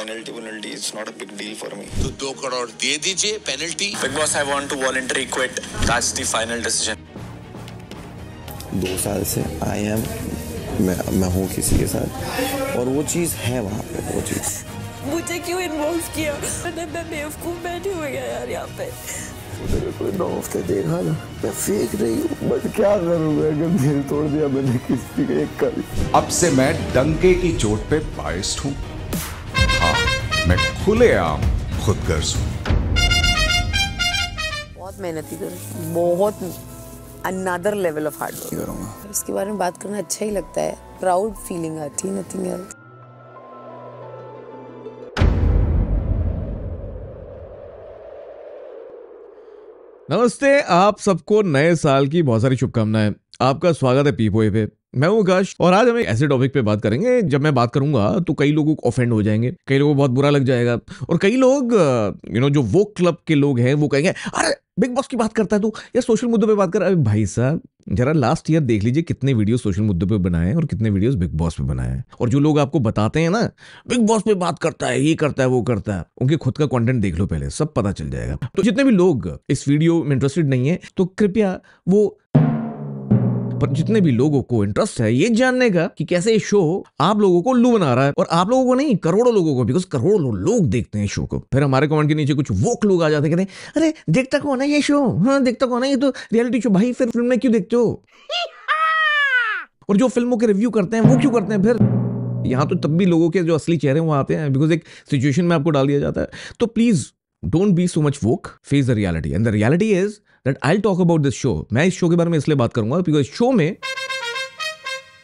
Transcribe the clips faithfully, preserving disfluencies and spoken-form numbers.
penalty penalty is not a big deal for me. तो दो करोड़ दे दीजिए penalty. Big boss, I want to voluntarily quit. That's the final decision. दो साल से I am मैं मैं हूँ किसी के साथ और वो चीज़ है वहाँ पे वो चीज़. मुझे क्यों इन्वॉल्व किया? मैंने मैं बेवकूफ बैठी हुई है यार यहाँ पे. मेरे को नौ हफ्ते देखा ना मैं फेंक रही हूँ बट क्या करूँगा अगर दिल तोड़ दिया मैंने किसी का एक कभी. अब से मैं डंके की चोट पे बाइस्ट हूँ. हाँ मैं खुलेआम खुदगर्ज हूँ. बहुत मेहनती कर बहुत another level of hard work करूँगा. इसके बारे में बात करना अच्छा ही लगता है. प्राउड फीलिंग आती है नथिंग एल्स. नमस्ते आप सबको नए साल की बहुत सारी शुभकामनाएं. आपका स्वागत है पीपोए पे. मैं हूँ आकाश और आज हम एक ऐसे टॉपिक पे बात करेंगे जब मैं बात करूंगा तो कई लोगों को ऑफेंड हो जाएंगे, कई लोगों को बहुत बुरा लग जाएगा और कई लोग यू नो जो वो क्लब के लोग हैं वो कहेंगे अरे बिग बॉस की बात करता है तू या सोशल मुद्दों पे बात कर. अरे भाई साहब जरा लास्ट ईयर देख लीजिए कितने वीडियो सोशल मुद्दों पे बनाए हैं और कितने वीडियोस बिग बॉस पे बनाए हैं. और जो लोग आपको बताते हैं ना बिग बॉस पे बात करता है ये करता है वो करता है उनके खुद का कंटेंट देख लो पहले सब पता चल जाएगा. तो जितने भी लोग इस वीडियो में इंटरेस्टेड नहीं है तो कृपया वो पर जितने भी लोगों को इंटरेस्ट है ये जानने का कि कैसे ये शो आप लोगों को उल्लू बना रहा है और आप लोगों को नहीं करोड़ों लोगों को बिकॉज करोड़ों लोग देखते हैं शो को. फिर हमारे कमेंट के नीचे कुछ वोक लोग आ जाते हैं कहते हैं अरे देखता कौन है ये शो. हाँ देखता कौन है ये तो रियलिटी शो भाई फिर फिल्म में क्यों देखते हो. और जो फिल्मों के रिव्यू करते हैं वो क्यों करते हैं. फिर यहाँ तो तब भी लोगों के जो असली चेहरे वहाँ आते हैं बिकॉज एक सिचुएशन में आपको डाल दिया जाता है. तो please don't be so much woke face the reality and the reality is that I will talk about this show. मैं इस शो के बारे में इसलिए बात करूंगा बिकॉज शो में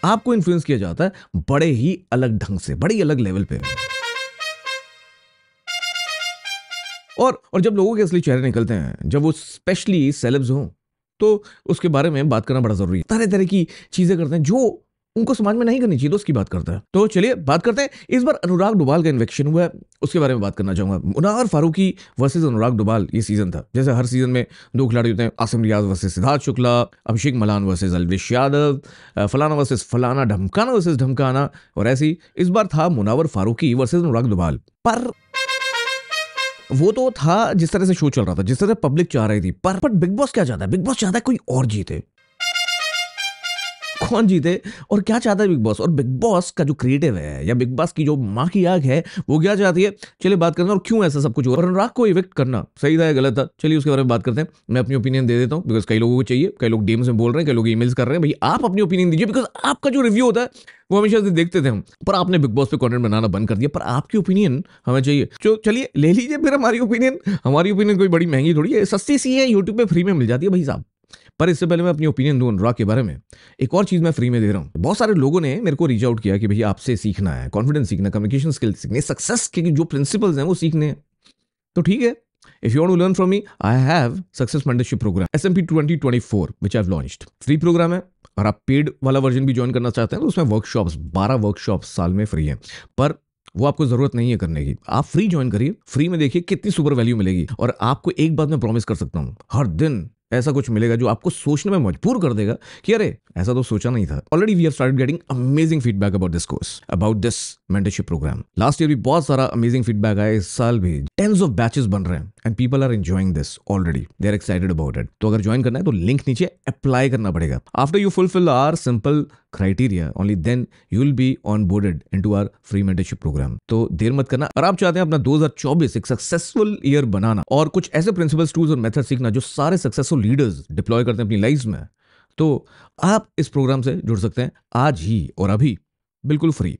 आपको इन्फ्लुएंस किया जाता है बड़े ही अलग ढंग से बड़े ही अलग लेवल पे. और और जब लोगों के असली चेहरे निकलते हैं जब वो स्पेशली सेलेब्स हों तो उसके बारे में बात करना बड़ा जरूरी है. तरह तरह की चीजें करते हैं जो उनको समाज में नहीं करनी चाहिए तो उसकी बात करता है. तो चलिए बात करते हैं. इस बार अनुराग डोभाल का इन्वेक्शन हुआ है उसके बारे में बात करना चाहूंगा. मुनव्वर फारूकी वर्सेस अनुराग डोभाल ये सीजन था. जैसे हर सीजन में दो खिलाड़ी होते हैं आसिम रियाज वर्सेस सिद्धार्थ शुक्ला, अभिषेक मलान वर्सेस एल्विश यादव, फलाना वर्सेस फलाना, ढमकाना वर्सेस ढमकाना और ऐसी. इस बार था मुनव्वर फारूकी वर्सेस अनुराग डोभाल. पर वो तो था जिस तरह से शो चल रहा था जिस तरह पब्लिक चाह रही थी पर बिग बॉस क्या चाहता है. बिग बॉस चाहता है कोई और जीते. कौन जीते और क्या चाहता है बिग बॉस और बिग बॉस का जो क्रिएटिव है या बिग बॉस की जो माँ की आग है वो क्या चाहती है. चलिए बात करते हैं और क्यों ऐसा सब कुछ हो. अनुराग को इवेक्ट करना सही था या गलत था चलिए उसके बारे में बात करते हैं. मैं अपनी ओपिनियन दे देता हूँ बिकॉज कई लोगों को चाहिए, कई लोग डीएम्स में बोल रहे हैं, कई लोग ईमेल्स कर रहे हैं भाई आप अपनी ओपिनियन दीजिए बिकॉज आपका जो रिव्यू होता है वो हमेशा से देखते थे हम. पर आपने बिग बॉस पे कंटेंट बनाना बंद कर दिया पर आपकी ओपिनियन हमें चाहिए. तो चलिए ले लीजिए फिर हमारी ओपिनियन. हमारी ओपिनियन कोई बड़ी महंगी थोड़ी है, सस्ती सी है, यूट्यूब पे फ्री में मिल जाती है भाई साहब. पर इससे पहले मैं अपनी ओपिनियन दूं अनुराग के बारे में एक और चीज मैं फ्री में दे रहा हूँ. बहुत सारे लोगों ने मेरे को रीच आउट किया कि भैया आपसे सीखना है, कॉन्फिडेंस सीखना, कम्युनिकेशन स्किल्स सीखने, सक्सेस के जो प्रिंसिपल्स हैं वो सीखने हैं. तो ठीक है if you want to learn from me I have success mentorship programme SMP twenty twenty four which I have launched. Free programme है और आप पेड वाला वर्जन भी ज्वाइन करना चाहते हैं तो उसमें वर्कशॉप्स बारह वर्कशॉप्स साल में फ्री हैं पर वो आपको जरूरत नहीं है करने की. आप फ्री ज्वाइन करिए, फ्री में देखिए कितनी सुपर वैल्यू मिलेगी. और आपको एक बात मैं प्रॉमिस कर सकता हूँ हर दिन ऐसा कुछ मिलेगा जो आपको सोचने में मजबूर कर देगा कि अरे ऐसा तो सोचा नहीं था. Already we have started getting amazing feedback about this course about this mentorship programme. Last year भी बहुत सारा अमेजिंग फीडबैक आया, इस साल भी टेंस ऑफ बैचेस बन रहे हैं and people are enjoying this already, they are excited about it. तो अगर ज्वाइन करना है तो लिंक नीचे अप्लाई करना पड़ेगा. After you fulfil our simple criteria only then you will be on boarded into our free mentorship programme. तो देर मत करना. और आप चाहते हैं अपना दो हज़ार चौबीस एक सक्सेसफुल ईयर बनाना और कुछ ऐसे प्रिंसिपल्स टूल्स और मेथड सीखना जो सारे सक्सेसफुल लीडर्स डिप्लॉय करते हैं अपनी लाइफ में तो आप इस प्रोग्राम से जुड़ सकते हैं आज ही और अभी बिल्कुल फ्री.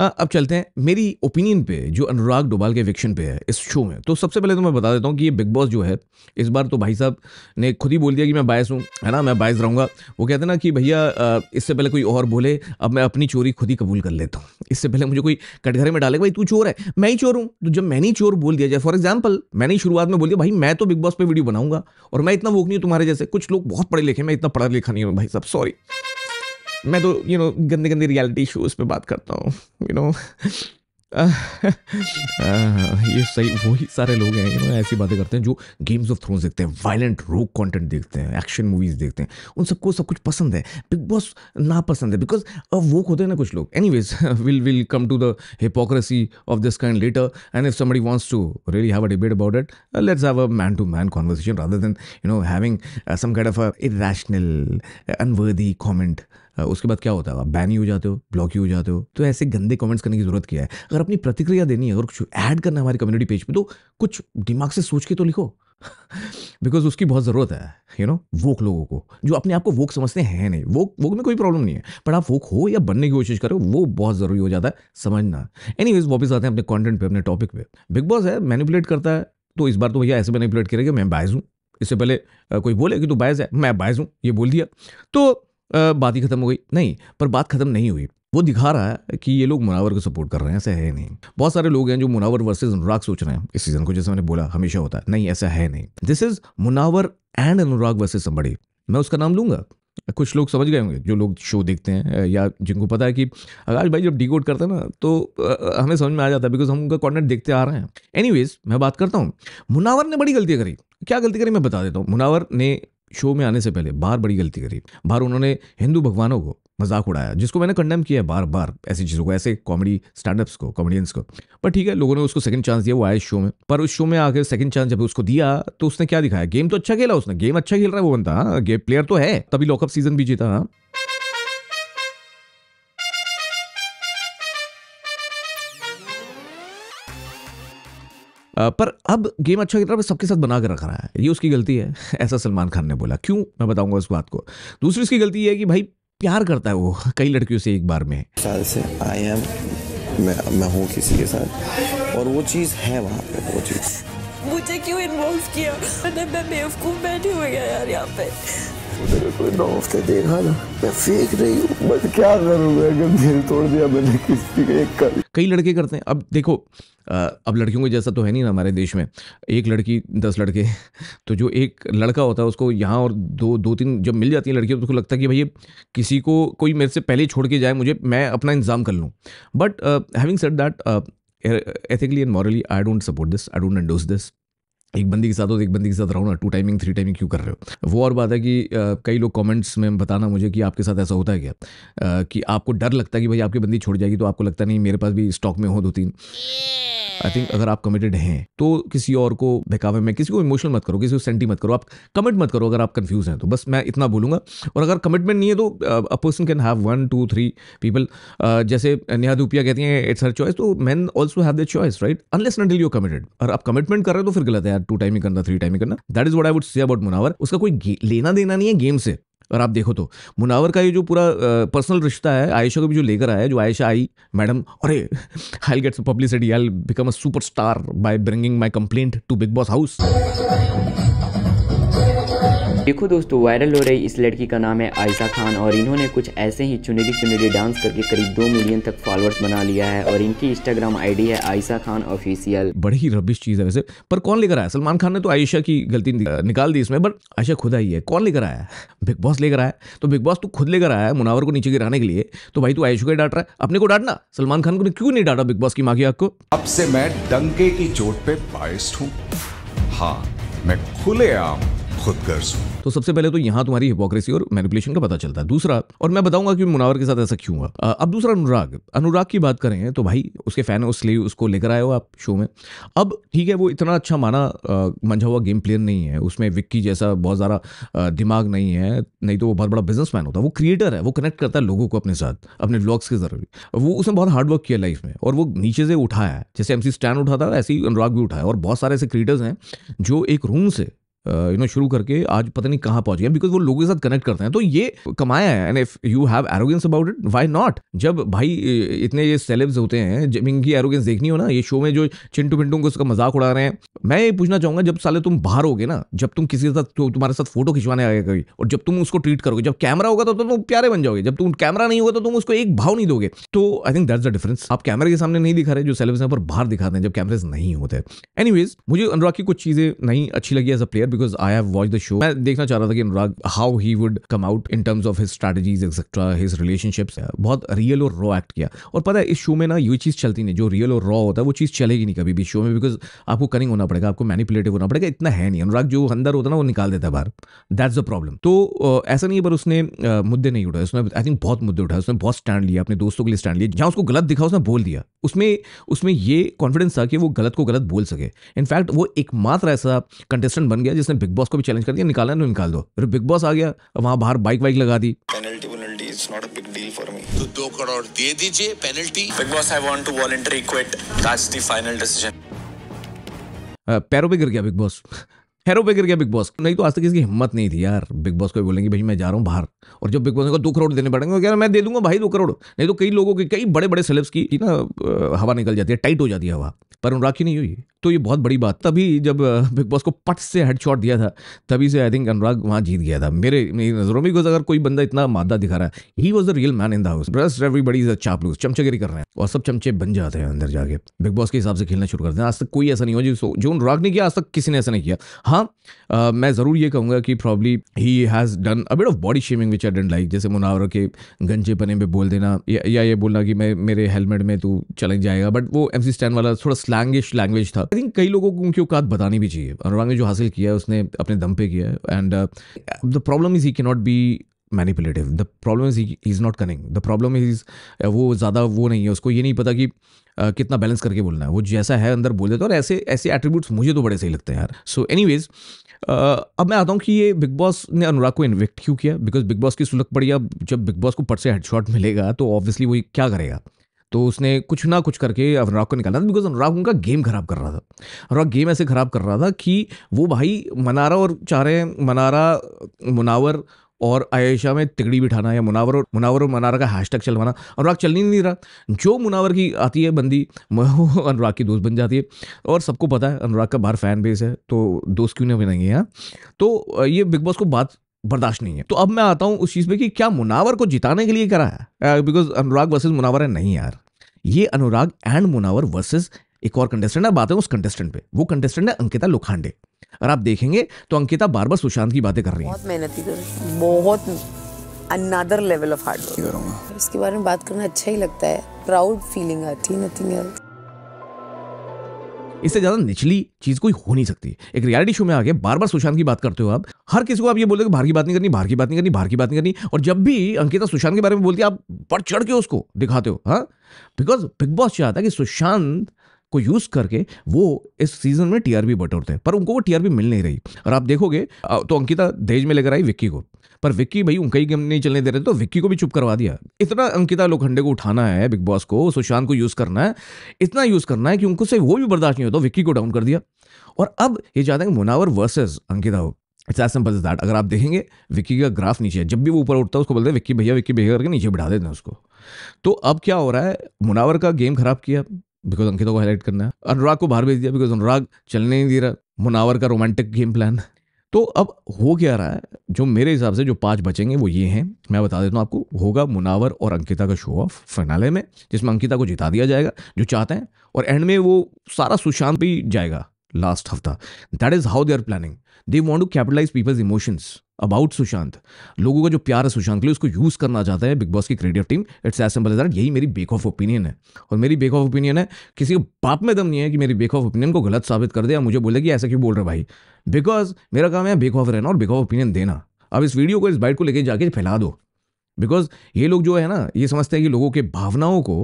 अब चलते हैं मेरी ओपिनियन पे जो अनुराग डोभाल के एविक्शन पे है इस शो में. तो सबसे पहले तो मैं बता देता हूँ कि ये बिग बॉस जो है इस बार तो भाई साहब ने खुद ही बोल दिया कि मैं बायस हूँ, है ना, मैं बायस रहूँगा. वो कहते हैं ना कि भैया इससे पहले कोई और बोले अब मैं अपनी चोरी खुद ही कबूल कर लेता हूँ. इससे पहले मुझे कोई कटघरे में डाले भाई तू चोर है मैं ही चोर हूँ. तो जब मैंने ही चोर बोल दिया जाए, फॉर एग्जाम्पल मैंने ही शुरुआत में बोल दिया भाई मैं तो बिग बॉस पर वीडियो बनाऊँगा और मैं इतना वोक नहीं हूँ तुम्हारे जैसे, कुछ लोग बहुत पढ़े लिखे, मैं इतना पढ़ा लिखा नहीं हूँ भाई साहब सॉरी, मैं तो यू नो गंदे गंदे रियलिटी शोज पे बात करता हूँ यू नो ये सही वही सारे लोग हैं यू नो ऐसी बातें करते हैं जो गेम्स ऑफ थ्रोन्स देखते हैं, वायलेंट रोक कंटेंट देखते हैं, एक्शन मूवीज देखते हैं, उन सबको सब कुछ पसंद है, बिग बॉस ना पसंद है बिकॉज वो होते हैं ना कुछ लोग. Anyways will will come to the hypocrisy of this kind letter and if somebody wants to really have a debate about it let's have a man to man conversation rather than you know having some kind of a irrational unworthy comment. उसके बाद क्या होता है, आप ban ही हो जाते हो, block ही हो जाते हो. तो ऐसे गंदे कमेंट्स करने की जरूरत क्या है. अगर अपनी प्रतिक्रिया देनी है, अगर कुछ ऐड करना है हमारी कम्युनिटी पेज पे, तो कुछ दिमाग से सोच के तो लिखो बिकॉज उसकी बहुत ज़रूरत है यू नो वोक लोगों को जो अपने आप को वोक समझते हैं. नहीं, वोक वोक में कोई प्रॉब्लम नहीं है, पर आप वोक हो या बनने की कोशिश करो, वो बहुत ज़रूरी हो जाता है समझना. एनीवेज वापस आते हैं अपने कॉन्टेंट पर, अपने टॉपिक पे. बिग बॉस है, मैनिपुलेट करता है, तो इस बार तो भैया ऐसे मैनिपुलेट करेगा. मैं बायस हूँ, इससे पहले कोई बोले कि तू बायस है, मैं बायस हूँ ये बोल दिया तो Uh, बात ही खत्म हो गई. नहीं, पर बात खत्म नहीं हुई. वो दिखा रहा है कि ये लोग मुनावर को सपोर्ट कर रहे हैं, ऐसा है नहीं. बहुत सारे लोग हैं जो मुनावर वर्सेस अनुराग सोच रहे हैं इस सीजन को, जैसे मैंने बोला हमेशा होता है. नहीं, ऐसा है नहीं. This is Munawar and Anurag versus somebody. मैं उसका नाम लूंगा, कुछ लोग समझ गए होंगे जो लोग शो देखते हैं या जिनको पता है कि आकाश भाई जब डिकोड करते हैं ना तो हमें समझ में आ जाता है बिकॉज हम उनका कॉन्टेंट देखते आ रहे हैं. एनीवेज मैं बात करता हूँ, मुनावर ने बड़ी गलती करी. क्या गलती करी मैं बता देता हूँ. मुनावर ने शो में आने से पहले बाहर बड़ी गलती करी. बाहर उन्होंने हिंदू भगवानों को मजाक उड़ाया, जिसको मैंने कंडेम किया है बार बार, ऐसी चीज़ों को, ऐसे कॉमेडी स्टैंडअप्स को, कॉमेडियंस को. पर ठीक है, लोगों ने उसको सेकंड चांस दिया, वो आए शो में. पर उस शो में आकर सेकंड चांस जब उसको दिया तो उसने क्या दिखाया. गेम तो अच्छा खेला उसने, गेम अच्छा खेल रहा है वो बनता, हाँ गेम प्लेयर तो है, तभी लॉकअप सीजन भी जीता. हाँ पर अब गेम अच्छा की तरफ सबके साथ बना कर रख रहा है, ये उसकी गलती है, ऐसा सलमान खान ने बोला. क्यों, मैं बताऊंगा उस बात को. दूसरी उसकी गलती ये है कि भाई प्यार करता है वो कई लड़कियों से एक बार में, साल से आई एम मैं मैं हूँ किसी के साथ, और वो चीज़ है वहाँ पे. वो चीज़ मुझे क्यों इन्वॉल्व किया, मैं बेवकूफ़ बैठी हो गया यार यहाँ पे. देखा ना मैं फेंक रही हूँ, बस क्या करूँगा, जब दिल तोड़ दिया मैंने किसी का एक कर. कई लड़के करते हैं. अब देखो, अब लड़कियों के जैसा तो है नहीं ना हमारे देश में, एक लड़की दस लड़के. तो जो एक लड़का होता है उसको यहाँ और दो दो तीन जब मिल जाती है लड़कियों तो उसको लगता है कि भैया किसी को कोई मेरे से पहले छोड़ के जाए, मुझे मैं अपना इंतजाम कर लूँ. But having said that, ethically and morally I don't support this, I don't endorse this. एक बंदी के साथ हो तो एक बंदी के साथ रहो ना, टू टाइमिंग थ्री टाइमिंग क्यों कर रहे हो. वो और बात है कि आ, कई लोग कमेंट्स में बताना मुझे कि आपके साथ ऐसा होता है क्या, आ, कि आपको डर लगता है कि भाई आपकी बंदी छोड़ जाएगी, तो आपको लगता नहीं मेरे पास भी स्टॉक में हो दो तीन. आई थिंक अगर आप कमिटेड हैं तो किसी और को बहकावे में, किसी को इमोशनल मत करो, किसी को सेंटी मत करो, आप कमिट मत करो अगर आप कंफ्यूज हैं तो. बस मैं इतना बोलूँगा. और अगर कमिटमेंट नहीं है तो a person can have one two three people. जैसे नेहा धूपिया कहती हैं इट्स हर चॉइस, तो man also have the choice right, unless and until you committed. और आप कमिटमेंट कर रहे हो तो फिर गलत है यार, टू टाइम करना थ्री टाइम करना. That is what I would say about Munawar. उसका कोई लेना देना नहीं है गेम से. और आप देखो तो मुनावर का ये जो पूरा पर्सनल रिश्ता है, आयशा को भी जो लेकर आया, जो आयशा आई मैडम, अरे I will get some publicity, I will become a superstar by bringing my complaint to big boss house. देखो दोस्तों, वायरल हो रही इस लड़की का नाम है आयशा खान, और इन्होंने कुछ ऐसे ही चुनेरी चुनेरी डांस करके करीब दो मिलियन तक फॉलोअर्स बना लिया है, और इनकी इंस्टाग्राम आईडी है आयशा खान ऑफिशियल. बड़ी ही रबिश चीज़ है वैसे, पर कौन लेकर आया. सलमान खान ने तो आयशा की गलती निकाल दी इसमें, बट आयशा खुद आई है. कौन लेकर आया, बिग बॉस लेकर आया. तो बिग बॉस तू खुद लेकर आया है मुनावर को नीचे गिराने के लिए, तो भाई तू आयशा को डांट रहा है, अपने को डांटना. सलमान खान को क्यों नहीं डांटा बिग बॉस की माँ की आग को. अब से मैं डंके की चोट पे बाइस्ड हूँ, हाँ मैं खुलेआम खुद गर्ज हूँ. तो सबसे पहले तो यहाँ तुम्हारी हिपोक्रेसी और मैनिपुलेशन का पता चलता है. दूसरा, और मैं बताऊंगा कि मुनावर के साथ ऐसा क्यों हुआ. अब दूसरा अनुराग, अनुराग की बात करें तो भाई उसके फैन हो इसलिए उसको लेकर आए हो आप शो में. अब ठीक है, वो इतना अच्छा माना मंझा हुआ गेम प्लेयर नहीं है, उसमें विक्की जैसा बहुत सारा दिमाग नहीं है, नहीं तो वो बहुत बड़ा बिजनेसमैन होता. वो क्रिएटर है, वो कनेक्ट करता है लोगों को अपने साथ अपने व्लॉग्स के जरिए. वो उसने बहुत हार्डवर्क किया लाइफ में, और वो नीचे से उठाया है. जैसे एमसी स्टैन उठाता है, ऐसे ही अनुराग भी उठाया. और बहुत सारे ऐसे क्रिएटर्स हैं जो एक रूम से यू नो शुरू करके आज पता नहीं कहाँ पहुँच गया, बिकॉज वो लोगों के साथ कनेक्ट करते हैं. तो ये कमाया है, and if you have arrogance about it why not. जब भाई इतने ये सेलेब्स होते हैं, जब इनकी एरोगेंस देखनी हो ना, ये शो में जो चिंटू पिंटू को उसका मजाक उड़ा रहे हैं. मैं ये पूछना चाहूँगा, जब साले तुम बाहर होगे ना, जब तुम किसी के साथ तो तुम्हारे साथ फोटो खिंचवाने आएगा कभी, और जब तुम उसको ट्रीट करोगे, जब कैमरा होगा तो तुम प्यारे बन जाओगे, जब तुम कैमरा नहीं होगा तो तुम उसको एक भाव नहीं दोगे. तो I think that's the difference. आप कैमरे के सामने नहीं दिखा रहे जो सेलेब्स हैं, पर बाहर दिखाते हैं जब कैमरेज नहीं होते. एनीवेज, मुझे अनुराग की कुछ चीज़ें नहीं अच्छी लगी as a player, because I have watched the show. मैं देखना चाह रहा था कि Anurag how he would come out in terms of his strategies etcetera, his relationships. बहुत रियल और रॉ एक्ट किया. और पता है इस शो में ना ये चीज़ चलती नहीं, जो रियल और रॉ होता है वो चीज़ चलेगी नहीं कभी भी शो में, बिकॉज आपको कनिंग होना पड़ेगा, आपको मैनिपुलेटिव होना पड़ेगा. इतना है नहीं, अनुराग जो अंदर होता है ना वो निकाल देता है बाहर. That's the problem. तो ऐसा नहीं है, पर उसने मुद्दे नहीं उठाए. उसने आई थिंक बहुत मुद्दे उठाए, उसने बहुत स्टैंड लिया, अपने दोस्तों के लिए स्टैंड लिया. जहाँ उसको गलत दिखा उसने बोल दिया. उसमें उसमें ये कॉन्फिडेंस था कि वो गलत को गलत बोल सके. इनफैक्ट वो एकमात्र ऐसा कंटेस्टेंट बन गया जिसने बिग बॉस को भी चैलेंज कर दिया, निकालना तो निकाल दो. फिर बिग बॉस आ गया, वहाँ बाहर बाइक वाइक लगा दी. Penalty penalty it's not a big deal for me. तो दो करोड़ दे दीजिए penalty. Big boss I want to voluntary quit. That's the final decision. पैरों पे गिर गया बिग बॉस. हैरो पे गिर गया बिग बॉस. नहीं तो आज तक इसकी हिम्मत नहीं थी यार. बिग बॉस को बोलेंगे भाई मैं जा रहा हूँ बाहर, और जब बिग बॉस को दो करोड़ देने पड़ेंगे यार मैं दे दूंगा भाई दो करोड़. नहीं तो कई लोगों की, कई बड़े बड़े सेलेब्स की ना हवा निकल जाती है, टाइट हो जाती है हवा, पर अनुराग की नहीं हुई. तो ये बहुत बड़ी बात. तभी जब बिग बॉस को पट से हेडशॉट दिया था तभी से आई थिंक अनुराग वहाँ जीत गया था मेरे नजरों में. बिकॉज अगर कोई बंदा इतना मादा दिखा रहा है, he was the real man in the house. ब्रस्ट एवरीबडी इज अ चापलूस, चमचागिरी कर रहे हैं और सब चमचे बन जाते हैं अंदर जाके. बिग बॉस के हिसाब से खेलना शुरू कर देना. आज तक कोई ऐसा नहीं हुआ जो जो अनुराग ने किया, आज तक किसी ने ऐसा नहीं किया. हाँ uh, मैं ज़रूर ये कहूँगा कि probably he has done a bit of body shaming which I don't like. जैसे मुनावरा के गंजे पने पे बोल देना, या, या ये बोलना कि मैं मेरे हेलमेट में तू चले जाएगा. बट वो एमसी स्टैन वाला थोड़ा स्लैंगिश लैंग्वेज था. आई थिंक कई लोगों को उनकी औकात बतानी भी चाहिए. अनुराग ने जो हासिल किया है उसने अपने दम पे किया है. And the problem is he cannot be manipulative. The problem is he is not cunning. The problem is वो ज़्यादा वो नहीं है, उसको ये नहीं पता कि Uh, कितना बैलेंस करके बोलना है. वो जैसा है अंदर बोल देता है. और ऐसे ऐसे एट्रीब्यूट्स मुझे तो बड़े सही लगते हैं यार. सो एनीवेज अब मैं आता हूँ कि ये बिग बॉस ने अनुराग को इन्वेक्ट क्यों किया. बिकॉज बिग बॉस की सुलग पड़ी. अब जब बिग बॉस को पट से हेडशॉट मिलेगा तो ऑब्वियसली वो क्या करेगा. तो उसने कुछ ना कुछ करके अनुराग को निकाला था, बिकॉज अनुराग उनका गेम खराब कर रहा था. अनुराग गेम ऐसे खराब कर रहा था कि वो भाई मनारा और चाह रहे हैं मनारा मुनावर और आयशा में तिगड़ी बिठाना, या मुनावर और मुनावर और मनारा का हैशटैग चलवाना. अनुराग चलनी नहीं रहा. जो मुनावर की आती है बंदी वो अनुराग की दोस्त बन जाती है. और सबको पता है अनुराग का बाहर फैन बेस है, तो दोस्त क्यों नहीं बनाएंगे यहाँ. तो ये बिग बॉस को बात बर्दाश्त नहीं है. तो अब मैं आता हूँ उस चीज़ में कि क्या मुनावर को जिताने के लिए करा है. बिकॉज अनुराग वर्सेज मुनावर है नहीं यार, ये अनुराग एंड मुनावर वर्सेज एक और कंटेस्टेंट. बात है उस कंटेस्टेंट पे, वो कंटेस्टेंट है अंकिता लोखंडे. और आप देखेंगे तो अंकिता बार बार सुशांत की बातें कर रही है. बहुत मेहनती कर, बहुत another level of hard work करूंगा. इसके बारे में बात करना अच्छा ही लगता है. प्राउड फीलिंग आती है, नथिंग एल्स. इससे ज्यादा निचली चीज कोई हो नहीं सकती. एक रियलिटी शो में आके बार बार सुशांत की बात करते हो आप. हर किसी को आप ये बोलते हो कि बाहर की बात नहीं करनी, बाहर की बात नहीं करनी, बाहर की बात नहीं करनी. और जब भी अंकिता सुशांत के बारे में बोलती है आप बढ़ चढ़ के उसको दिखाते हो. हाँ, बिकॉज बिग बॉस चाहता है कि सुशांत को यूज करके वो इस सीजन में टीआरपी बटोरते हैं, पर उनको वो टीआरपी मिल नहीं रही. और आप देखोगे तो अंकिता दहेज में लेकर आई विक्की को, पर विक्की भाई उनका ही गेम नहीं चलने दे रहे, तो विक्की को भी चुप करवा दिया. इतना अंकिता लोखंडे को उठाना है बिग बॉस को, सुशांत को यूज करना है, इतना यूज करना है कि उनको से वो भी बर्दाश्त नहीं होता. विक्की को डाउन कर दिया. और अब ये चाहते हैं मुनावर वर्सेज अंकिता हो. It's as simple as that. अगर आप देखेंगे विक्की का ग्राफ नीचे है, जब भी वो ऊपर उठता है उसको बोलते हैं विक्की भैया विक्की भैया करके नीचे बिठा देते हैं उसको. तो अब क्या हो रहा है, मुनावर का गेम खराब किया बिकॉज अंकिता को हाईलाइट करना है. अनुराग को बाहर भेज दिया बिकॉज अनुराग चलने नहीं दे रहा. मुनावर का रोमांटिक गेम प्लान. तो अब हो क्या रहा है, जो मेरे हिसाब से जो पांच बचेंगे वो ये हैं. मैं बता देता हूँ आपको. होगा मुनावर और अंकिता का शो ऑफ फिनाले में, जिसमें अंकिता को जिता दिया जाएगा जो चाहते हैं, और एंड में वो सारा सुशांत भी जाएगा लास्ट हफ्ता. That is how they are planning. They want to capitalise people's emotions about Sushant. लोगों का जो प्यार है सुशांत के लिए उसको यूज़ करना चाहता है बिग बॉस की creative team. It's as simple as that. यही मेरी बेक ऑफ ओपिनियन है. और मेरी बेक ऑफ ओपिनियन है, किसी को बाप में दम नहीं है कि मेरी बेक ऑफ ओपिनियन को गलत साबित कर दे या मुझे बोले कि ऐसा क्यों बोल रहे भाई. बिकॉज मेरा काम है बेक ऑफ रहना और बेक ऑफ ओपिनियन देना. अब इस वीडियो को, इस बाइट को लेकर जाके फैला दो, बिकॉज ये लोग जो है ना ये समझते हैं कि लोगों के भावनाओं को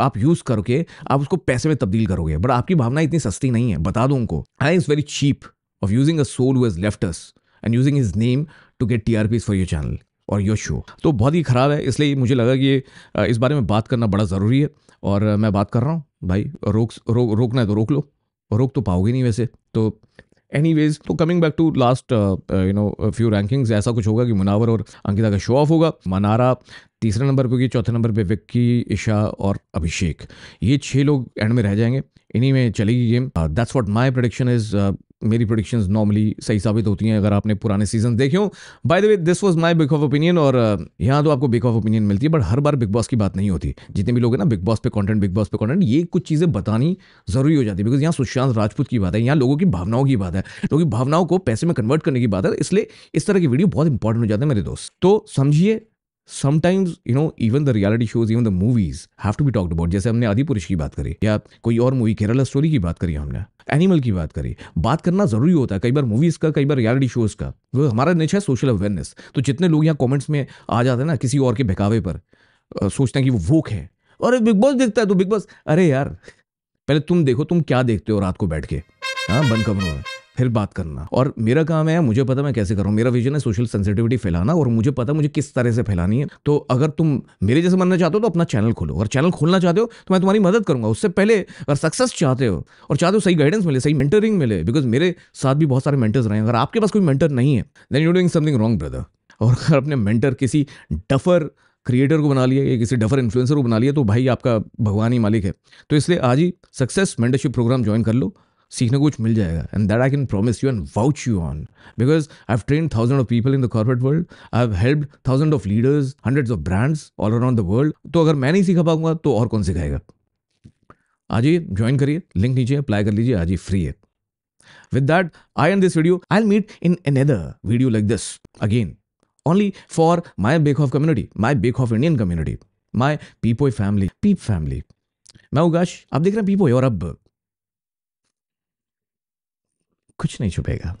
आप यूज़ करके आप उसको पैसे में तब्दील करोगे. बट आपकी भावना इतनी सस्ती नहीं है, बता दो उनको. I is very cheap of using a soul who has left us and using his name to get T R Ps for your channel और योर शो. तो बहुत ही ख़राब है. इसलिए मुझे लगा कि इस बारे में बात करना बड़ा ज़रूरी है और मैं बात कर रहा हूँ भाई. रोक रो, रोकना है तो रोक लो, रोक तो पाओगे नहीं वैसे तो. एनीवेज, तो coming back to last you know few rankings, ऐसा कुछ होगा कि मुनावर और अंकिता का शो ऑफ होगा. मनारा तीसरे नंबर पर, चौथे नंबर पे विक्की, ईशा और अभिषेक. ये छः लोग एंड में रह जाएंगे. इन्हीं में चलेगी game. That's what my prediction is. मेरी प्रेडिक्शंस नॉर्मली सही साबित होती हैं अगर आपने पुराने सीजन देखे हो। By the way this was my big boss opinion, और यहाँ तो आपको बिग बॉस ओपिनियन मिलती है बट हर बार बिग बॉस की बात नहीं होती। जितने भी लोग हैं ना बिग बॉस पे कंटेंट बिग बॉस पे कंटेंट, ये कुछ चीज़ें बतानी जरूरी हो जाती है बिकॉज यहाँ सुशांत राजपूत की बात है, यहाँ लोगों की भावनाओं की बात है, लोगों की भावनाओं को पैसे में कन्वर्ट करने की बात है, इसलिए इस तरह की वीडियो बहुत इंपॉर्टेंट हो जाती है मेरे दोस्त। तो समझिए sometimes you know even the reality shows even the movies have to be talked about. जैसे हमने आदि पुरुष की बात करी या कोई और मूवी केरला स्टोरी की बात करी, हमने एनिमल की बात करी। बात करना जरूरी होता है कई बार मूवीज का, कई बार रियलिटी शोज का। वो हमारा नेचर है सोशल अवेयरनेस। तो जितने लोग यहाँ कॉमेंट्स में आ जाते हैं ना किसी और के बहकावे पर, आ, सोचते हैं कि वो वोक है और बिग बॉस देखता है तो बिग बॉस। अरे यार पहले तुम देखो तुम क्या देखते हो रात को बैठ के, हाँ बंद कमरों में, फिर बात करना। और मेरा काम है, मुझे पता मैं कैसे कर रहा हूँ, मेरा विजन है सोशल सेंसिटिविटी फैलाना और मुझे पता मुझे किस तरह से फैलानी है। तो अगर तुम मेरे जैसे बनना चाहते हो तो अपना चैनल खोलो, और चैनल खोलना चाहते हो तो मैं तुम्हारी मदद करूँगा। उससे पहले अगर सक्सेस चाहते हो और चाहते हो सही गाइडेंस मिले, सही मेंटरिंग मिले, बिकॉज मेरे साथ भी बहुत सारे मेंटर्स रहे हैं। अगर आपके पास कोई मेंटर नहीं है then you doing something wrong brother. और अगर अपने मेंटर किसी डफर क्रिएटर को बना लिया या किसी डफर इन्फ्लुएंसर को बना लिया तो भाई आपका भगवान ही मालिक है। तो इसलिए आज ही सक्सेस मेंटरशिप प्रोग्राम ज्वाइन कर लो, सीखने को कुछ मिल जाएगा। And that I can promise you and vouch you on, because I have train thousand of people in the corporate world, I have helped thousand of leaders, hundreds of brands all around the world. तो अगर मैं नहीं सीखा पाऊंगा तो और कौन सिखाएगा। आज ही ज्वाइन करिए, लिंक नीचे, अप्लाई कर लीजिए, आज ही फ्री है। With that I end this video, I will meet in another video like this again only for my Bigg Boss community, my Bigg Boss Indian community, my Peepoye family, Peep family. मैं उगाश, आप देख रहे हैं Peepoye, और अब कुछ नहीं छुपेगा।